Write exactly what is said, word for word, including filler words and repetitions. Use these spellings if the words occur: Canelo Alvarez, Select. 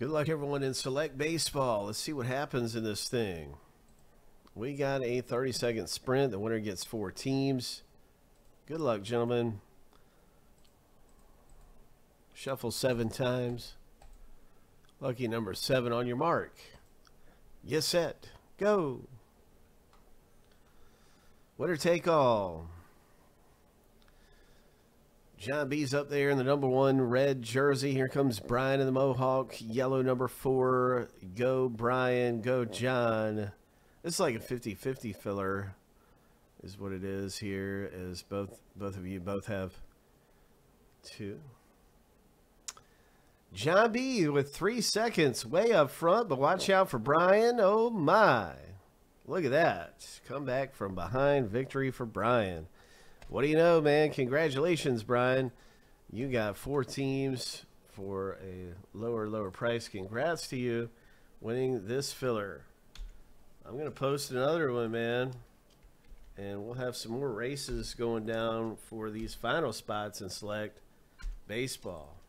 Good luck, everyone, in Select Baseball. Let's see what happens in this thing. We got a thirty second sprint. The winner gets four teams. Good luck, gentlemen. Shuffle seven times. Lucky number seven on your mark. Yes, set, go. Winner take all. John B's up there in the number one red jersey. Here comes Brian in the Mohawk. Yellow number four. Go, Brian. Go, John. It's like a fifty fifty filler is what it is here, as both, both of you both have two. John B with three seconds way up front, but watch out for Brian. Oh, my. Look at that. Come back from behind. Victory for Brian. What do you know, man? Congratulations, Brian. You got four teams for a lower, lower price. Congrats to you winning this filler. I'm going to post another one, man. And we'll have some more races going down for these final spots in Select Baseball.